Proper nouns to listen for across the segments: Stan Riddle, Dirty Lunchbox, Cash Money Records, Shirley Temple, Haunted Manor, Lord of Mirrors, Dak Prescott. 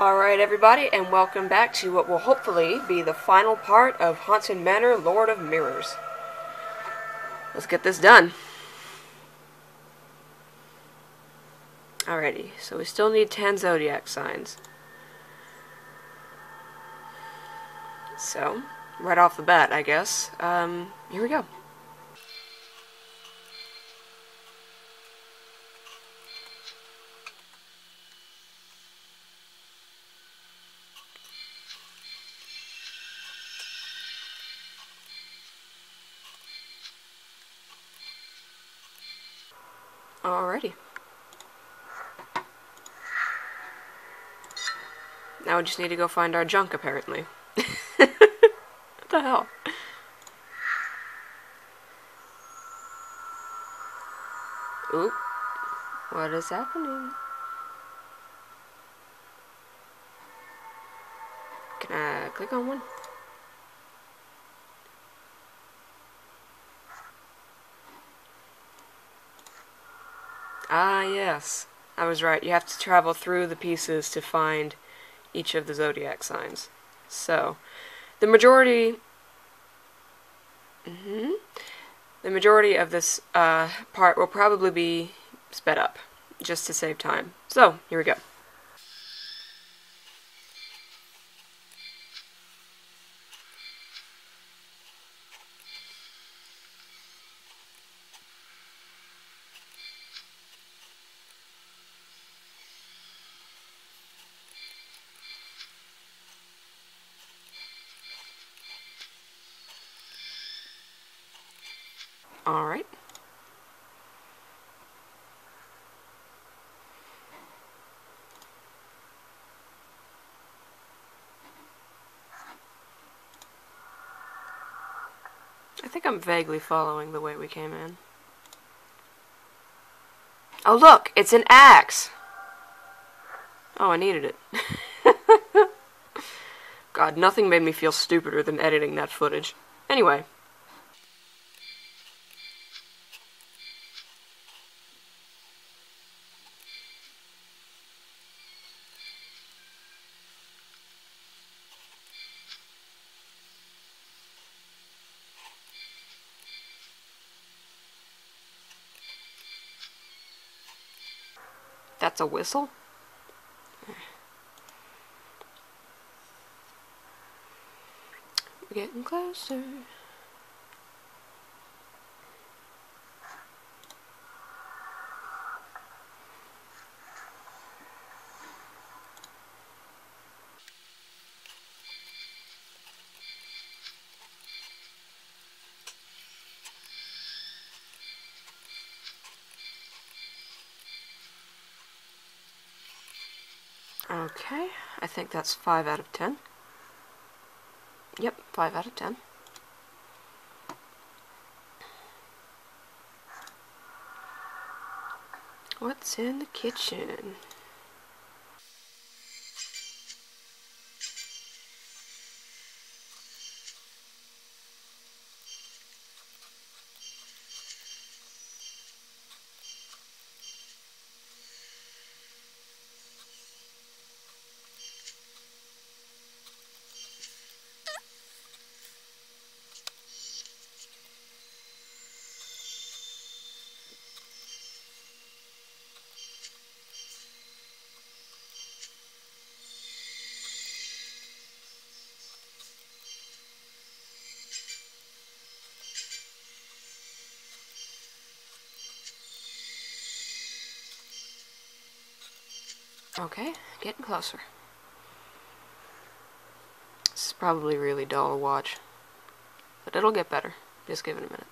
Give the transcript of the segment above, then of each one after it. Alright everybody, and welcome back to what will hopefully be the final part of Haunted Manor, Lord of Mirrors. Let's get this done. Alrighty, so we still need 10 zodiac signs. So, right off the bat, I guess, here we go. Alrighty. Now we just need to go find our junk, apparently. What the hell? Oop. What is happening? Can I click on one? Ah, yes. I was right. You have to travel through the pieces to find each of the zodiac signs. So, the majority of this part will probably be sped up, just to save time. So, here we go. All right. I think I'm vaguely following the way we came in. Oh, look! It's an axe! Oh, I needed it. God, nothing made me feel stupider than editing that footage. Anyway. That's a whistle? We're getting closer. Okay, I think that's 5 out of 10. Yep, 5 out of 10. What's in the kitchen? Okay, getting closer. This is probably really dull to watch, but it'll get better. Just give it a minute.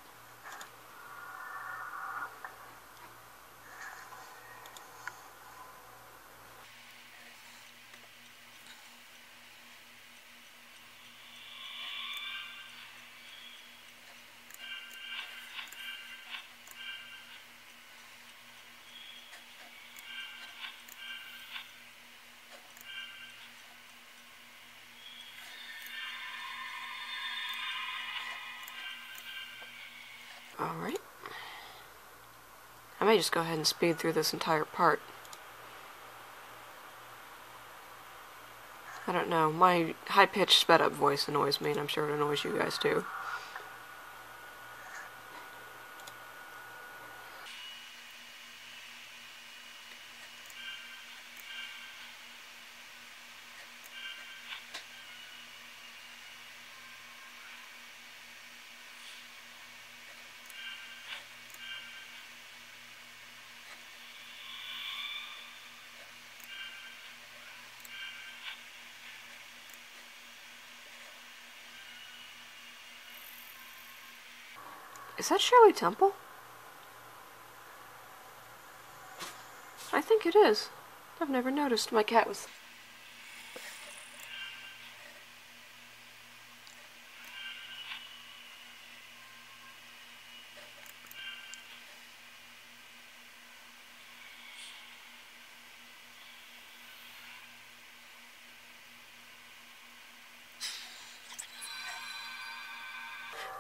Alright. I may just go ahead and speed through this entire part. I don't know. My high-pitched, sped-up voice annoys me, and I'm sure it annoys you guys too. Is that Shirley Temple? I think it is. I've never noticed. My cat was...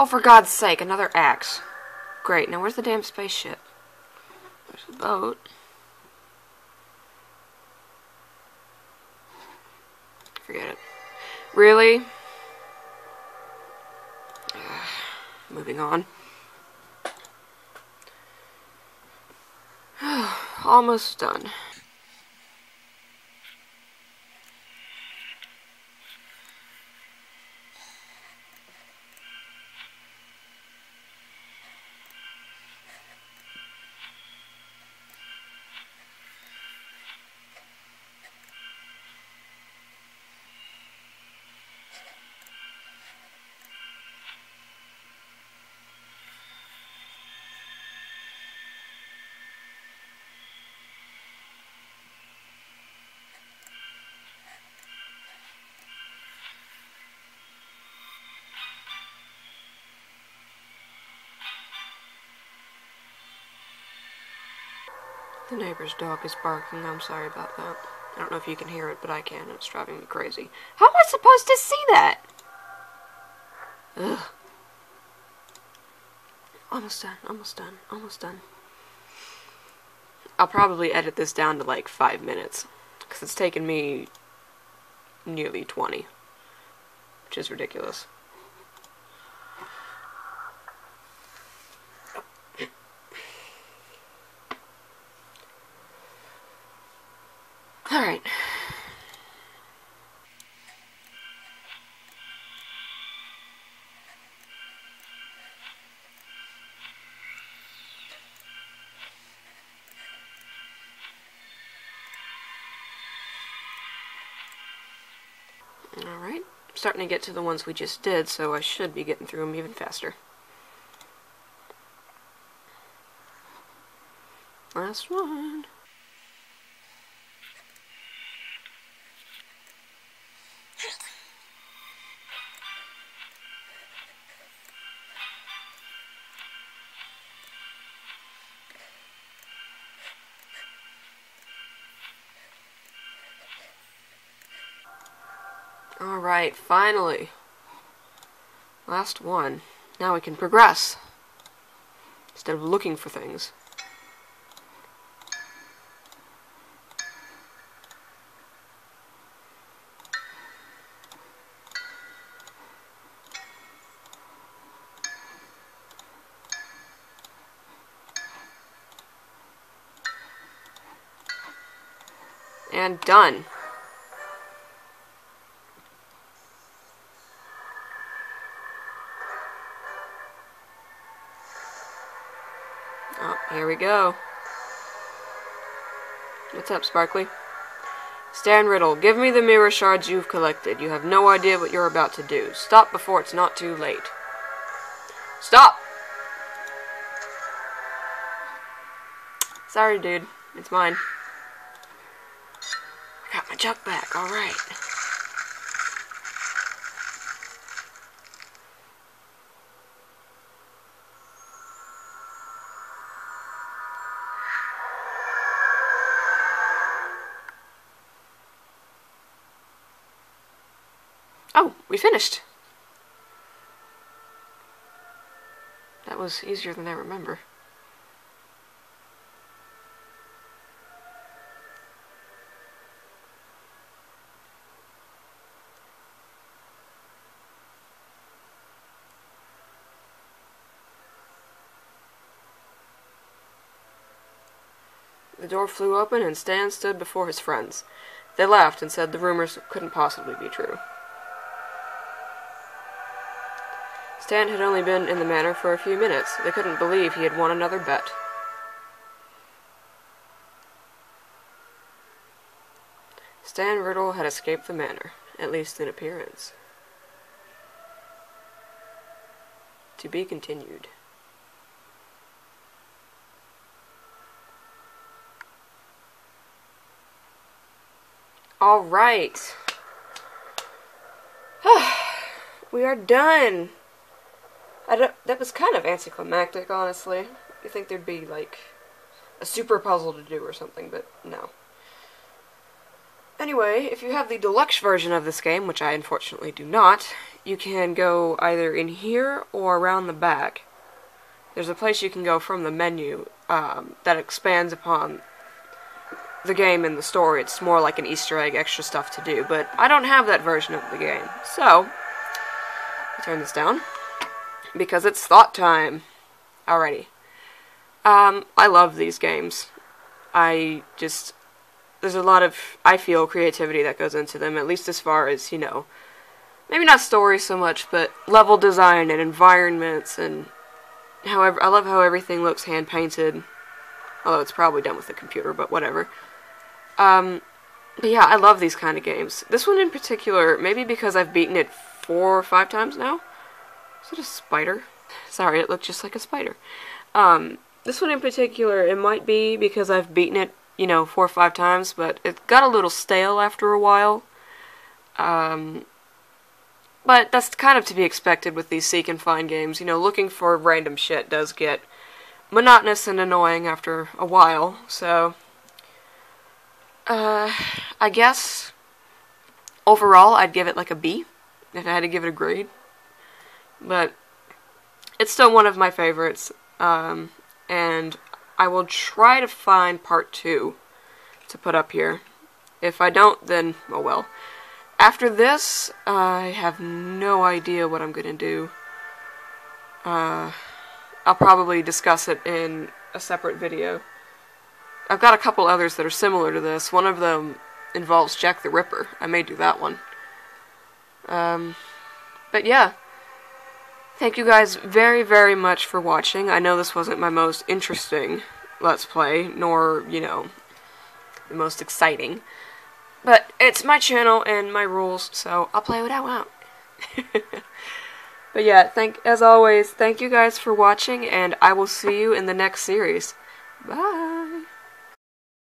Oh, for God's sake, another axe. Great, now where's the damn spaceship? There's the boat. Forget it. Really? Moving on. Almost done. The neighbor's dog is barking. I'm sorry about that. I don't know if you can hear it, but I can. It's driving me crazy. How am I supposed to see that? Ugh. Almost done. Almost done. Almost done. I'll probably edit this down to like 5 minutes, because it's taken me nearly 20, which is ridiculous. Alright. Alright. I'm starting to get to the ones we just did, so I should be getting through them even faster. Last one. Alright, finally. Last one. Now we can progress, instead of looking for things. And done. Here we go. What's up, Sparkly? Stan Riddle, give me the mirror shards you've collected. You have no idea what you're about to do. Stop before it's not too late. Stop! Sorry, dude. It's mine. I got my junk back. Alright. Oh, we finished! That was easier than I remember. The door flew open, and Stan stood before his friends. They laughed and said the rumors couldn't possibly be true. Stan had only been in the manor for a few minutes. They couldn't believe he had won another bet. Stan Riddle had escaped the manor, at least in appearance. To be continued. All right. We are done. That was kind of anticlimactic, honestly. You'd think there'd be, like, a super puzzle to do or something, but no. Anyway, if you have the deluxe version of this game, which I unfortunately do not, you can go either in here or around the back. There's a place you can go from the menu that expands upon the game and the story. It's more like an Easter egg, extra stuff to do, but I don't have that version of the game. So, I'll turn this down. Because it's thought time. Alrighty. I love these games. There's a lot of, I feel, creativity that goes into them, at least as far as, you know, maybe not story so much, but level design and environments and however. I love how everything looks hand-painted, although it's probably done with a computer, but whatever. But yeah, I love these kind of games. This one in particular, maybe because I've beaten it 4 or 5 times now. Is it a spider? Sorry, it looked just like a spider. This one in particular, it might be because I've beaten it, you know, 4 or 5 times, but it got a little stale after a while. But that's kind of to be expected with these seek and find games. You know, looking for random shit does get monotonous and annoying after a while, so... I guess, overall, I'd give it like a B, if I had to give it a grade. But it's still one of my favorites, and I will try to find part 2 to put up here. If I don't, then oh well. After this, I have no idea what I'm gonna do. I'll probably discuss it in a separate video. I've got a couple others that are similar to this. One of them involves Jack the Ripper. I may do that one. But yeah. Thank you guys very, very much for watching. I know this wasn't my most interesting Let's Play, nor, you know, the most exciting. But it's my channel and my rules, so I'll play what I want. But yeah, as always, thank you guys for watching, and I will see you in the next series. Bye!